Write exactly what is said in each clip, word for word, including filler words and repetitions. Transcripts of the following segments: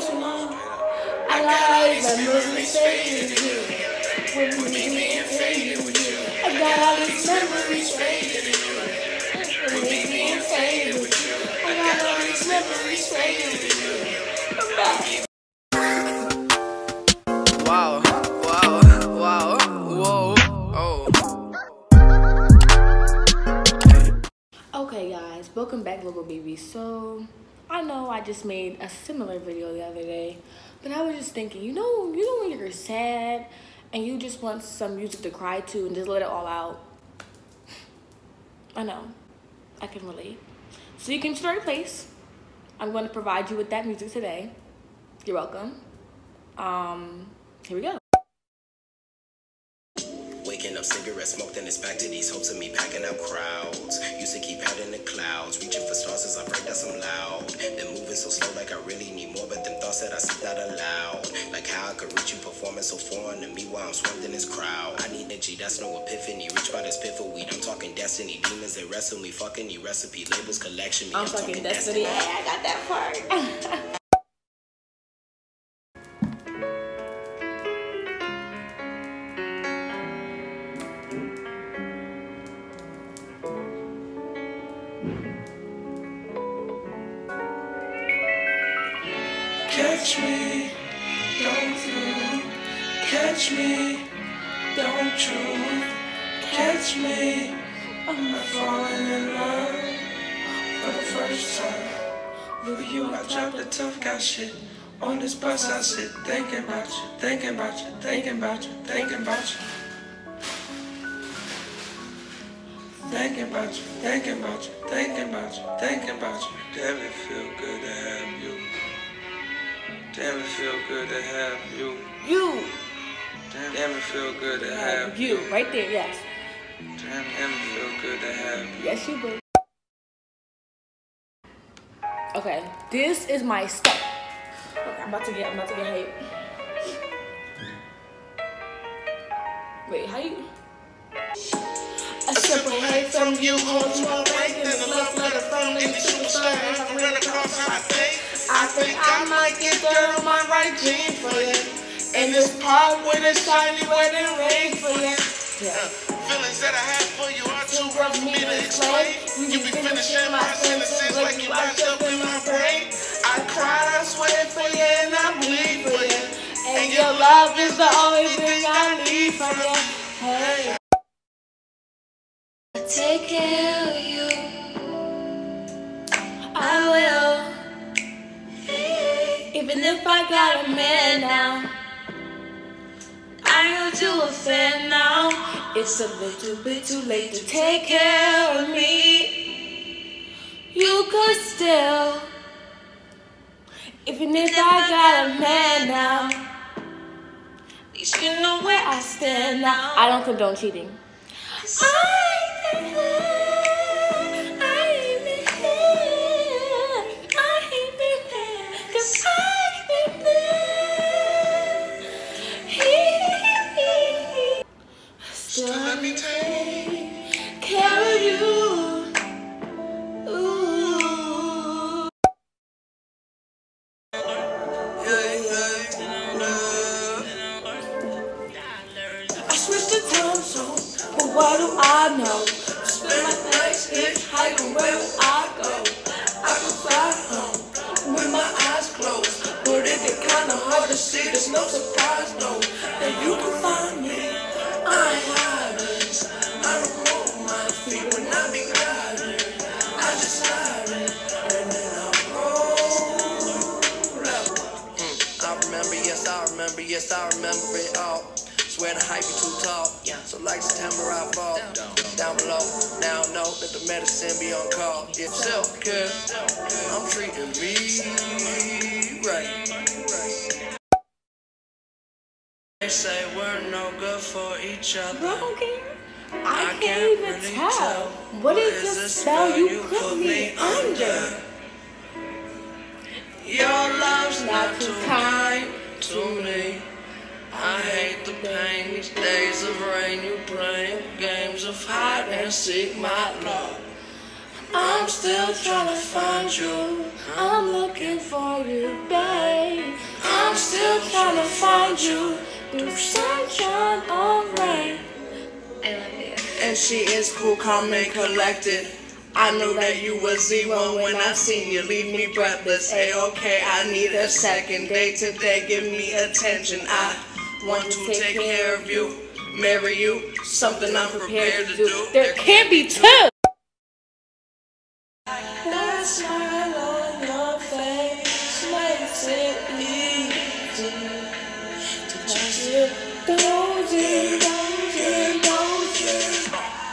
so long. I lied, I never stayed with you. When me being faded with you, I got all these memories faded in you. When me being faded with you, I got all these memories faded in you. I'm back. Wow, wow, wow, whoa, oh. Okay, guys, welcome back, Local Baby. So, I know I just made a similar video the other day, but I was just thinking, you know, you know when you're sad and you just want some music to cry to and just let it all out. I know, I can relate. So you came to the right place. I'm going to provide you with that music today. You're welcome. Um. Here we go. Waking up, cigarette smoke, then it's back to these hopes of me packing up crowds. Used to keep out in the clouds, reaching for stars as I pray that I'm loud. Then moving so slow, like I really need more, but them thoughts that I said out aloud. Like how I could reach you, performing so foreign to me while I'm swamped in this crowd. I need energy, that's no epiphany. Reach by this piffle weed, I'm talking destiny. Demons, they wrestle me, fucking the recipe. Labels, collection me, I'm, I'm talking destiny. Hey, I got that part. Catch me, don't you? Catch me, don't you? Catch me, I'm not falling in love for the first time. With you, I dropped the tough guy shit. On this bus, I sit thinking about you, thinking about you, thinking about you, thinking about you. Thinking about you, thinking about you, thinking about you, thinking about you. Damn, it feel good to have you. Damn, it feel good to have you. You. Damn, damn it feel good to have you. You. Right there, yes. Damn, damn it feel good to have you. Yes, you do. Okay, this is my stuff. Okay, I'm about to get, I'm about to get hype. Wait, how you? I separate from you, holding my right, and a love letter from the superstar. I ran across my face. I think I might get dirt on my right jean for it. And this pop with a shiny wedding ring for it. Yeah. Feelings that I have for you are too rough for me to explain. You be finishing my sentences like you locked up in my brain. I cried, I swear for you, and I bleed for you. And your love is the only thing I need for you. Hey. Take care of you, I will. Even if I got a man now, I got you a fan now. It's a little bit too late to take care of me. You could still, even if I got a man now, at least you know where I stand now. I don't condone cheating. I what do I know? Spend my nights in hiding where I go. I can fly home with my eyes closed. But it get kinda hard to see, there's no surprise though. That you can find me, I ain't hiding. I don't hold my feet when I be gliding. I just hide it, and then I roll up. Mm, I remember, yes I remember, yes I remember it all. Swear the hype be too tall, yeah. So like September I fall down, down, down below. Now I know that the medicine be on call. Yeah, self-care, I'm treating me right. They say we're no good for each other. Okay. I, I can't, can't even really tell. tell. What is the spell you put me under? Your love's not, not too kind to me. I hate the pain, these days of rain, you playing games of hide and seek my love. I'm still trying to find you, I'm looking for you, babe. I'm trying to find you through sunshine or rain. I love you. And she is cool, calm, and collected. I knew that you was zero when I seen you. Leave me breathless. Hey, okay, I need a second. Day to day, give me attention. I want to take care of you, marry you. Something I'm prepared to do. There can't be two. That smile on your face makes it easy to touch you. Don't you, don't you, don't you.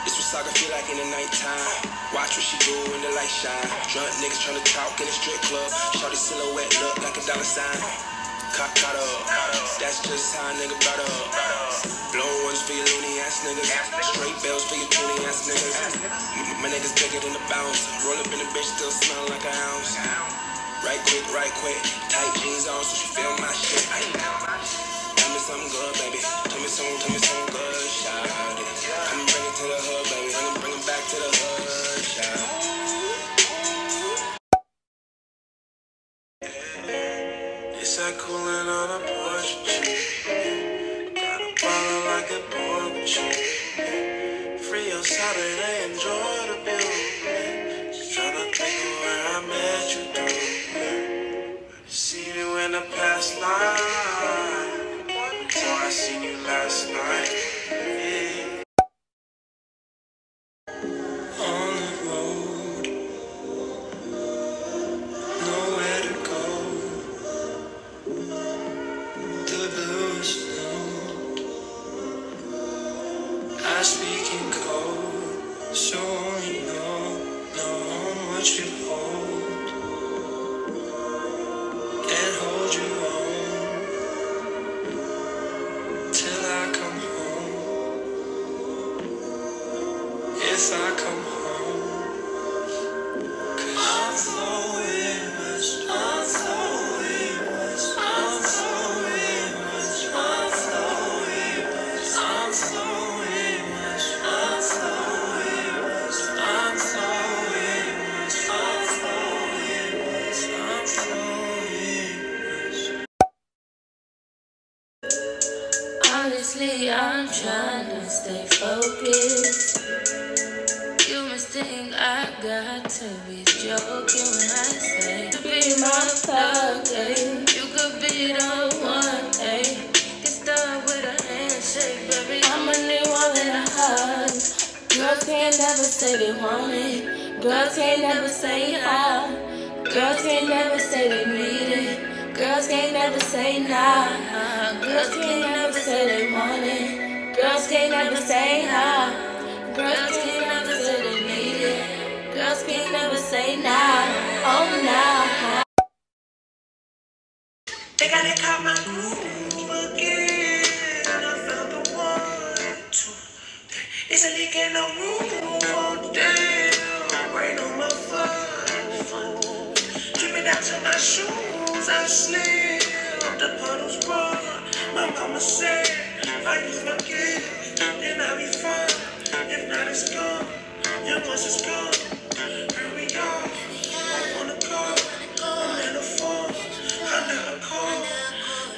This was like I feel like in the nighttime. Watch what she do in the light shine. Drunk niggas tryna talk in a strip club. Shorty silhouette look like a dollar sign. Caught, caught up. That's just how a nigga brought up. Blow ones for your loony ass niggas. Straight bells for your loony ass niggas. My niggas bigger than a bounce. Roll up in the bitch, still smell like an ounce. Right quick, right quick. Tight jeans on so she feel my shit. Tell me something good, baby. Tell me something, tell me something good, shout it. I'ma bring it to the hood, baby. I'ma bring it back to the hood. It's cooling on a porch tree. Got a bottle like a pork tree. Free on Saturday, enjoy the view. Just tryna think of where I met you through. Seen you in the past life until I seen you last night. I speak in code, so only know, know how much you hold. Can't hold you on till I come home. If I come home, 'cause I'm so famous, I'm so famous, I'm so famous, I'm so famous, I'm so famous. Honestly, I'm trying to stay focused. You must think I got to be joking when I say to be my thug, eh? You could be the one, eh? Get started with a handshake, baby. I'm a new one and a hug. Girls can't never say they want it. Girls can't never say how. Girls can't never say they need it. Girls can't never say nah. Girls can't never say they want it. Girls can't never say how. Girls can't never say they need it. Girls can't never say nah. Oh nah. They gotta call my groove again. And I found the one, two, three. It's a leak in the room. Oh damn. Rain on my phone. Dripping out to my shoes. I slid up the puddles, bro. My mama said, if I use my kid, then I'll be fine. If not, it's gone. Your voice is gone. Here we go. I'm on the call. I'm in the phone. I never call.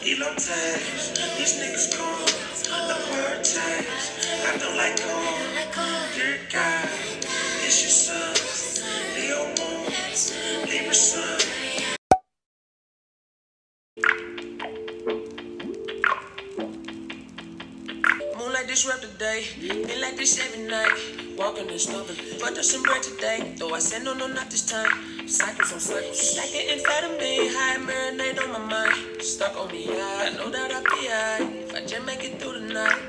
Elo tags. These niggas call. The word tags. I don't like call. Dear God, it's your son. Leo Moon. Libra son. Disrupt the day, been like this every night. Walking and snubbing, but there's some bread today. Though I said no, no, not this time. Cycles on cycles, like it inside of me. High marinade on my mind, stuck on me. I know that I'll be high if I just make it through the night.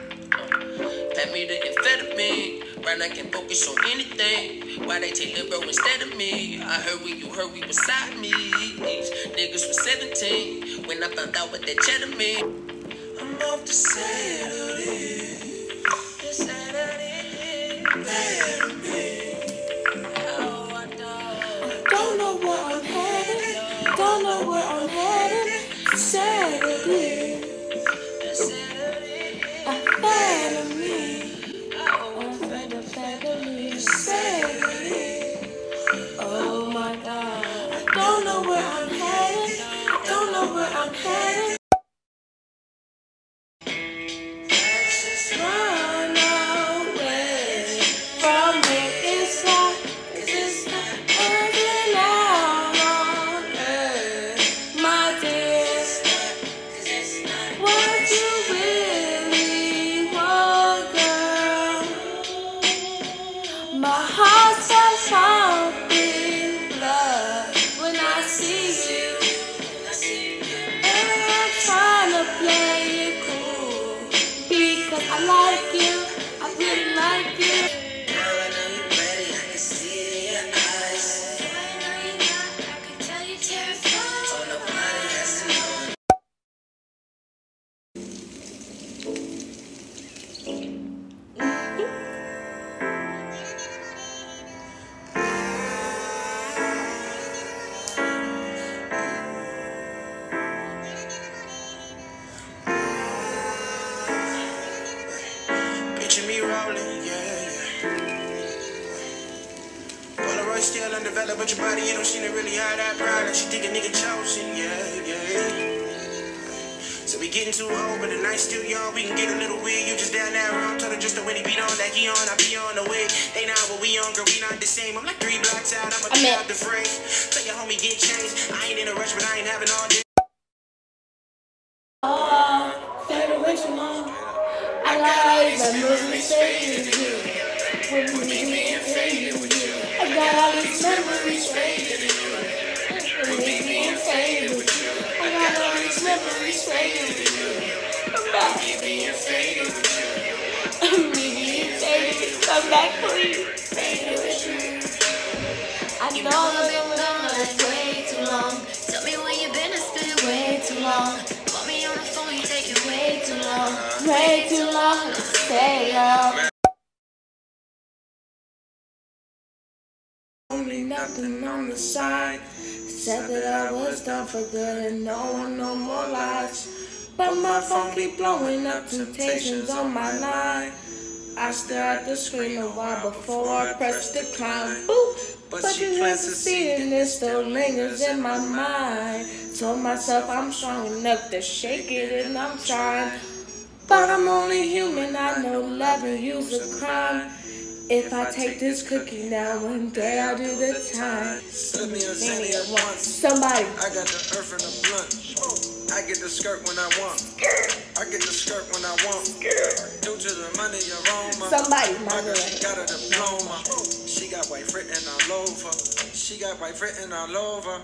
Pat uh, me the amphetamine, right? I can focus on anything. Why they take the bro instead of me? I heard when you heard we beside me. These niggas was seventeen when I found out what that cheddar mean. I'm off the Saturday. Don't know where I'm headed. Don't know where I'm headed. Saturday, I'm fed of me. I'm fed of, fed of me. Saturday, oh my God. I don't know where I'm headed. Don't know where I'm headed. tell her about your body, you don't seem to really hide that pride. Like she think a nigga chosen, yeah, yeah. So we getting too old, but the night's still young. We can get a little weird, you just down that road. Told her just the way he beat on, like he on, I be on the way. They not what we on, girl, we not the same. I'm like three blocks out, I'm a kid out the frame. Tell your homie get changed. I ain't in a rush, but I ain't having all this. Oh, fade away too long. I got all these memories fading with you. With me being faded with you. I got all these memories fading with you. With me being faded with you. I got all these memories fading with you. About me being faded with you. With me being faded with you. Come back, please. Faded with you. I know I've been with them like way too long. Tell me where you been, it's been way too long. Way too long, way too long to stay up. Only nothing on the side. Said that I was done for good and no one, no more lies. But my phone keep blowing up, temptations on my line. I stare at the screen a while before I press decline. Boop. But, but you plans to see and it still lingers in my mind. Told myself I'm strong enough to shake it and I'm trying. But I'm only human, I know loving you's a crime. If I take this cookie now, one day I'll do the time. Slip me a zenny at once. Somebody. I got the earth and the blunt. I get the skirt when I want. I get the skirt when I want. Due to the money aroma. Somebody. My girl got a diploma. She got white written all over. She got white written all over.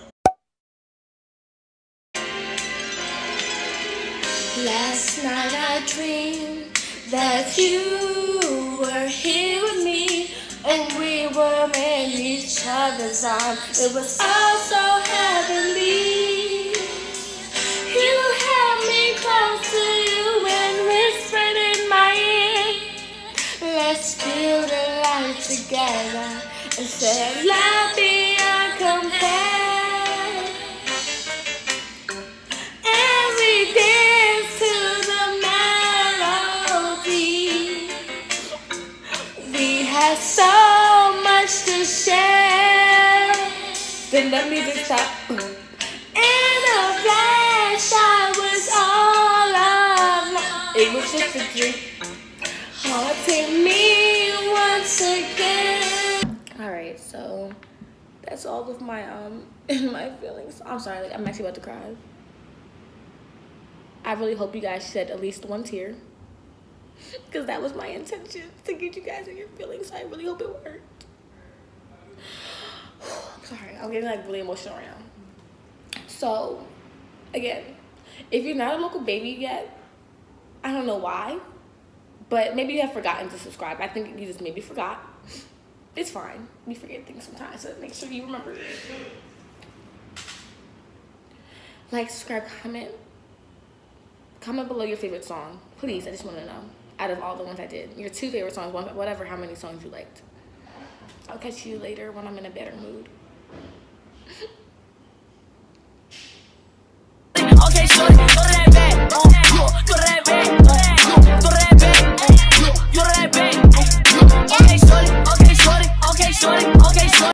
Last night I dreamed that you were here with me, and we were in each other's arms. It was all so heavenly. You had me close to you and whispered in my ear, "Let's build a life together," and said, "Love beyond compare." And we danced to the melody. We had so much to share. Then let me just stop. In a flash, I was all alone. It was just a dream, haunting me. Alright, so that's all of my um my feelings. I'm sorry, like, I'm actually about to cry. I really hope you guys shed at least one tear, because that was my intention, to get you guys in your feelings. I really hope it worked. I'm sorry, I'm getting like really emotional right now. So again, if you're not a local baby yet, I don't know why, but maybe you have forgotten to subscribe. I think you just maybe forgot. It's fine. We forget things sometimes, so make sure you remember. Like, subscribe, comment. Comment below your favorite song. Please, I just want to know. Out of all the ones I did. Your two favorite songs, whatever how many songs you liked. I'll catch you later when I'm in a better mood.